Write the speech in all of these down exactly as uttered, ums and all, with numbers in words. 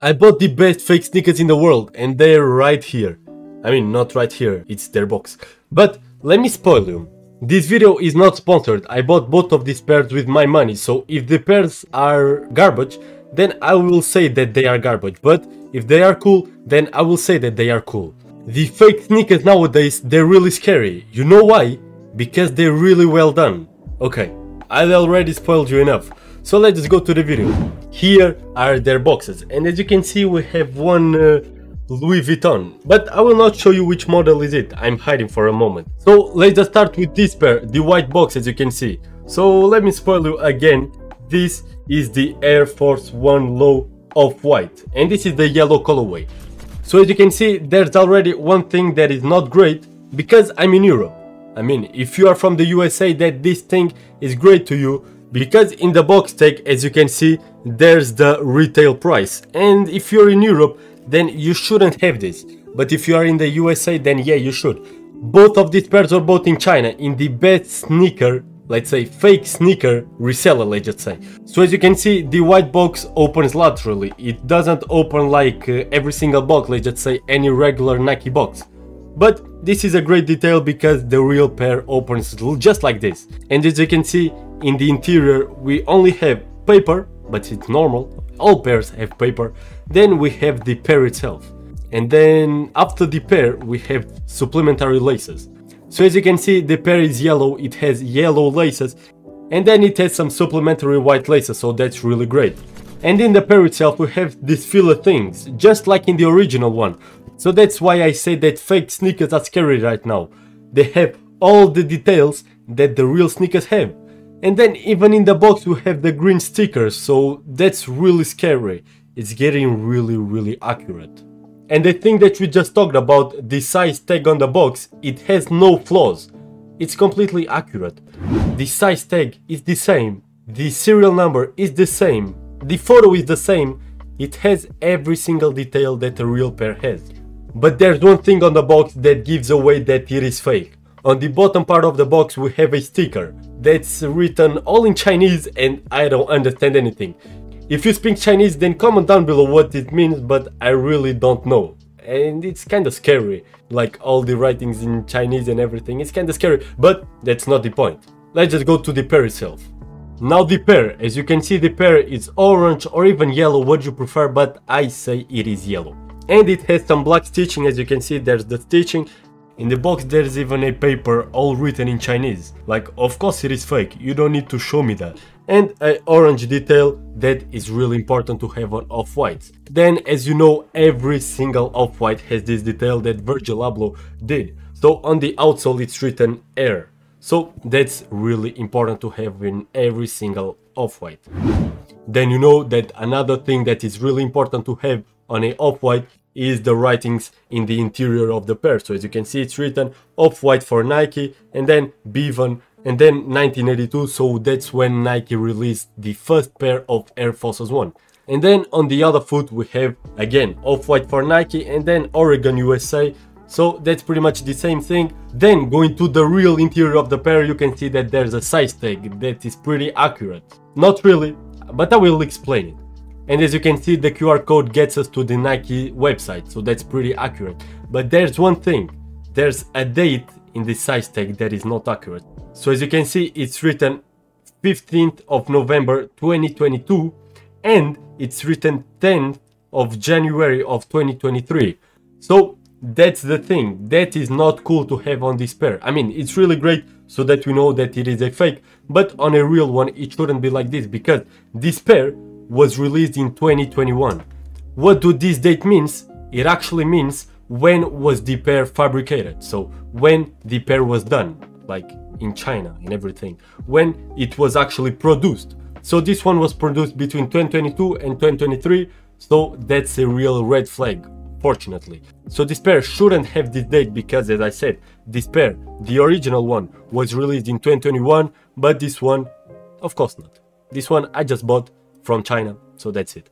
I bought the best fake sneakers in the world and they're right here. I mean, not right here, it's their box. But let me spoil you. This video is not sponsored, I bought both of these pairs with my money, so if the pairs are garbage, then I will say that they are garbage, but if they are cool, then I will say that they are cool. The fake sneakers nowadays, they're really scary, you know why? Because they're really well done. Okay, I already spoiled you enough, so let's go to the video. Here are their boxes, and as you can see we have one uh, Louis Vuitton, but I will not show you which model is it, I'm hiding for a moment. So let's just start with this pair, the white box as you can see. So let me spoil you again, this is the Air Force One Low Off-White and this is the yellow colorway. So as you can see there's already one thing that is not great, because I'm in Europe. I mean, if you are from the U S A that this thing is great to you, because in the box tag as you can see there's the retail price, and if you're in Europe then you shouldn't have this, but if you are in the U S A then yeah, you should. Both of these pairs are both in China, in the best sneaker, let's say fake sneaker reseller, let's just say. So as you can see the white box opens laterally, it doesn't open like uh, every single box, let's just say any regular Nike box. But this is a great detail because the real pair opens just like this. And as you can see in the interior we only have paper, but it's normal, all pairs have paper. Then we have the pair itself, and then after the pair we have supplementary laces. So as you can see the pair is yellow, it has yellow laces, and then it has some supplementary white laces, so that's really great. And in the pair itself we have these filler things, just like in the original one. So that's why I say that fake sneakers are scary right now, they have all the details that the real sneakers have. And then even in the box we have the green stickers, so that's really scary, it's getting really really accurate. And the thing that we just talked about, the size tag on the box, it has no flaws, it's completely accurate. The size tag is the same, the serial number is the same, the photo is the same, it has every single detail that a real pair has. But there's one thing on the box that gives away that it is fake. On the bottom part of the box we have a sticker that's written all in Chinese and I don't understand anything. If you speak Chinese then comment down below what it means, but I really don't know. And it's kinda scary, like all the writings in Chinese and everything, it's kinda scary, but that's not the point. Let's just go to the pair itself. Now the pair, as you can see the pair is orange or even yellow, what you prefer, but I say it is yellow. And it has some black stitching, as you can see there's the stitching. In the box there's even a paper all written in Chinese, like of course it is fake, you don't need to show me that. And an orange detail that is really important to have on Off-Whites. Then as you know every single Off-White has this detail that Virgil Abloh did, so on the outsole it's written Air. So that's really important to have in every single Off-White. Then you know that another thing that is really important to have on an Off-White is the writings in the interior of the pair. So as you can see it's written Off-White for Nike, and then Bevan, and then nineteen eighty-two, so that's when Nike released the first pair of Air Force One. And then on the other foot we have again Off-White for Nike and then Oregon U S A, so that's pretty much the same thing. Then going to the real interior of the pair you can see that there's a size tag that is pretty accurate. Not really, but I will explain it. And as you can see the Q R code gets us to the Nike website, so that's pretty accurate. But there's one thing, there's a date in the size tag that is not accurate. So as you can see it's written fifteenth of November twenty twenty-two and it's written tenth of January of twenty twenty-three. So that's the thing, that is not cool to have on this pair. I mean, it's really great so that we know that it is a fake, but on a real one it shouldn't be like this, because this pair was released in twenty twenty-one. What do this date means? It actually means when was the pair fabricated, so when the pair was done, like in China and everything, when it was actually produced. So this one was produced between twenty twenty-two and twenty twenty-three, so that's a real red flag, fortunately. So this pair shouldn't have this date, because as I said, this pair, the original one, was released in twenty twenty-one, but this one, of course not. This one I just bought from China, so that's it.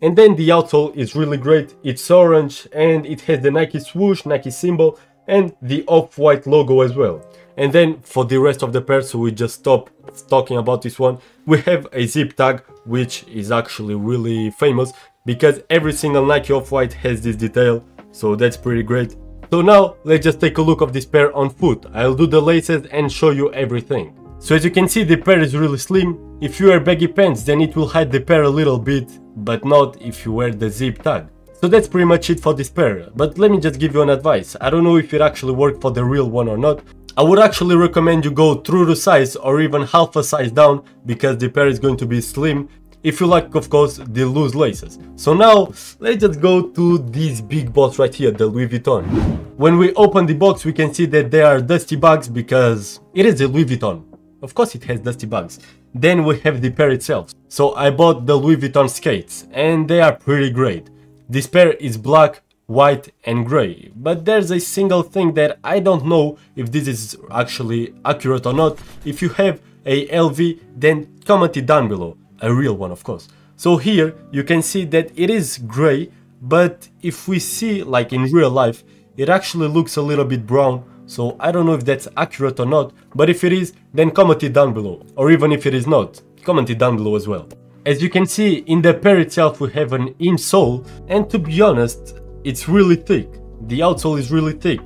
And then the outsole is really great, it's orange and it has the Nike swoosh, Nike symbol, and the Off-White logo as well. And then for the rest of the pair, so we just stop talking about this one, we have a zip tag which is actually really famous because every single Nike Off-White has this detail, so that's pretty great. So now let's just take a look of this pair on foot. I'll do the laces and show you everything. So as you can see, the pair is really slim. If you wear baggy pants, then it will hide the pair a little bit, but not if you wear the zip tag. So that's pretty much it for this pair, but let me just give you an advice. I don't know if it actually worked for the real one or not. I would actually recommend you go true to size or even half a size down, because the pair is going to be slim, if you like, of course, the loose laces. So now let's just go to this big box right here, the Louis Vuitton. When we open the box, we can see that there are dusty bugs because it is a Louis Vuitton. Of course it has dusty bugs. Then we have the pair itself. So I bought the Louis Vuitton skates and they are pretty great. This pair is black, white and grey, but there's a single thing that I don't know if this is actually accurate or not. If you have a L V, then comment it down below, a real one of course. So here you can see that it is grey, but if we see like in real life, it actually looks a little bit brown, so I don't know if that's accurate or not, but if it is, then comment it down below, or even if it is not, comment it down below as well. As you can see, in the pair itself we have an insole, and to be honest, it's really thick. The outsole is really thick.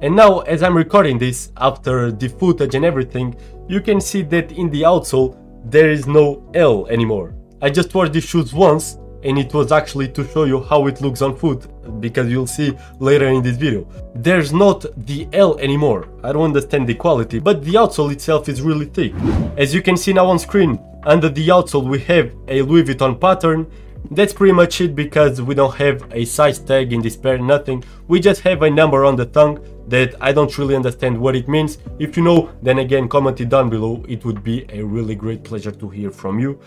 And now as I'm recording this, after the footage and everything, you can see that in the outsole there is no L anymore. I just wore these shoes once and it was actually to show you how it looks on foot, because you'll see later in this video. There's not the L anymore. I don't understand the quality, but the outsole itself is really thick. As you can see now on screen, under the outsole we have a Louis Vuitton pattern. That's pretty much it, because we don't have a size tag in this pair, nothing. We just have a number on the tongue that I don't really understand what it means. If you know, then again comment it down below, it would be a really great pleasure to hear from you.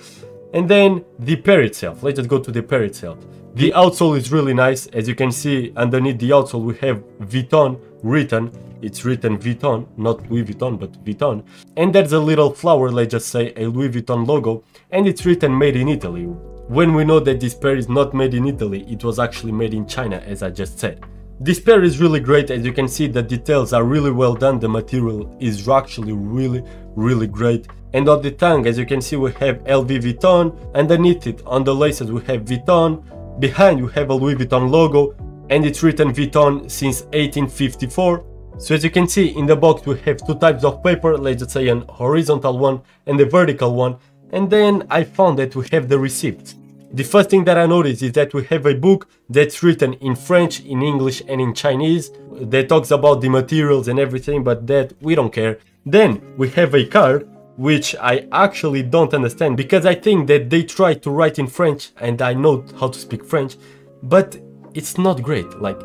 And then the pair itself, let's just go to the pair itself. The outsole is really nice. As you can see, underneath the outsole we have Vuitton written. It's written Vuitton, not Louis Vuitton, but Vuitton. And there's a little flower, let's just say a Louis Vuitton logo, and it's written made in Italy. When we know that this pair is not made in Italy, it was actually made in China, as I just said. This pair is really great. As you can see, the details are really well done, the material is actually really really great. And on the tongue, as you can see, we have L V Vuitton, underneath it on the laces we have Vuitton, behind you have a Louis Vuitton logo, and it's written Vuitton since eighteen fifty-four. So as you can see, in the box we have two types of paper, let's just say an horizontal one and a vertical one. And then I found that we have the receipt. The first thing that I noticed is that we have a book that's written in French, in English and in Chinese. That talks about the materials and everything, but that we don't care. Then we have a card, which I actually don't understand, because I think that they try to write in French and I know how to speak French, but it's not great. Like,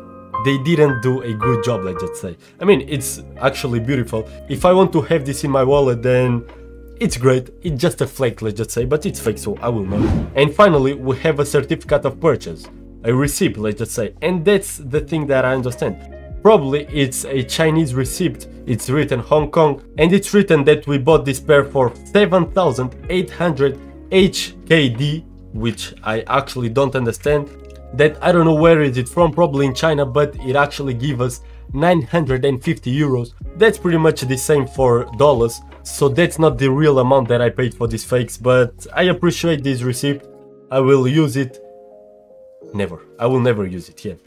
they didn't do a good job, let's just say. I mean, it's actually beautiful. If I want to have this in my wallet, then it's great, it's just a flake, let's just say, but it's fake, so I will not. And finally, we have a certificate of purchase, a receipt, let's just say, and that's the thing that I understand. Probably it's a Chinese receipt, it's written Hong Kong, and it's written that we bought this pair for seven thousand eight hundred H K D, which I actually don't understand. That I don't know where is it from, probably in China, but it actually gives us nine hundred fifty euros. That's pretty much the same for dollars, so that's not the real amount that I paid for these fakes, but I appreciate this receipt. I will use it. Never. I will never use it yet.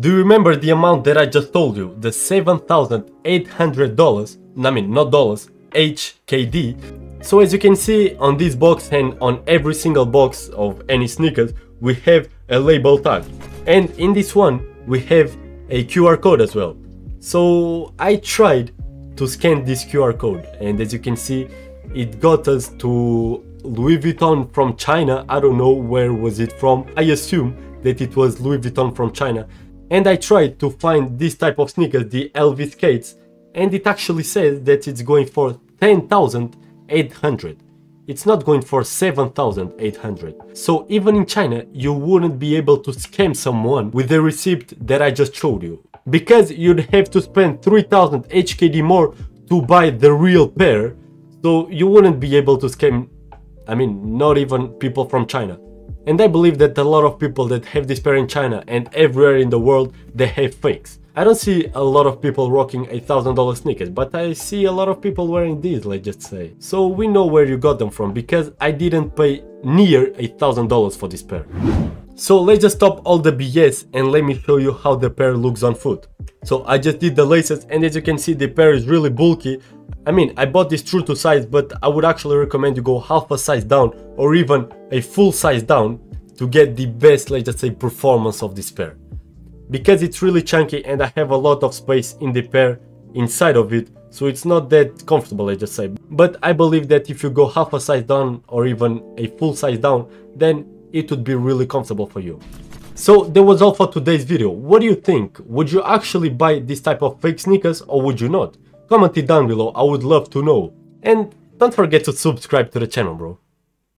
Do you remember the amount that I just told you? The seven thousand eight hundred dollars, I mean not dollars, H K D. So as you can see on this box and on every single box of any sneakers, we have a label tag. And in this one, we have a Q R code as well. So I tried to scan this Q R code, and as you can see, it got us to Louis Vuitton from China. I don't know where was it from. I assume that it was Louis Vuitton from China. And I tried to find this type of sneakers, the L V skates, and it actually says that it's going for ten thousand eight hundred. It's not going for seven thousand eight hundred. So even in China, you wouldn't be able to scam someone with the receipt that I just showed you, because you'd have to spend three thousand H K D more to buy the real pair. So you wouldn't be able to scam, I mean, not even people from China. And I believe that a lot of people that have this pair in China and everywhere in the world, they have fakes. I don't see a lot of people rocking a thousand dollar sneakers, but I see a lot of people wearing these, let's just say. So we know where you got them from, because I didn't pay near a thousand dollars for this pair. So let's just stop all the B S and let me show you how the pair looks on foot. So I just did the laces, and as you can see, the pair is really bulky. I mean, I bought this true to size, but I would actually recommend you go half a size down or even a full size down to get the best, let's just say, performance of this pair. Because it's really chunky and I have a lot of space in the pair inside of it, so it's not that comfortable, let's just say. But I believe that if you go half a size down or even a full size down, then it would be really comfortable for you. So that was all for today's video. What do you think? Would you actually buy this type of fake sneakers, or would you not? Comment it down below, I would love to know. And don't forget to subscribe to the channel, bro.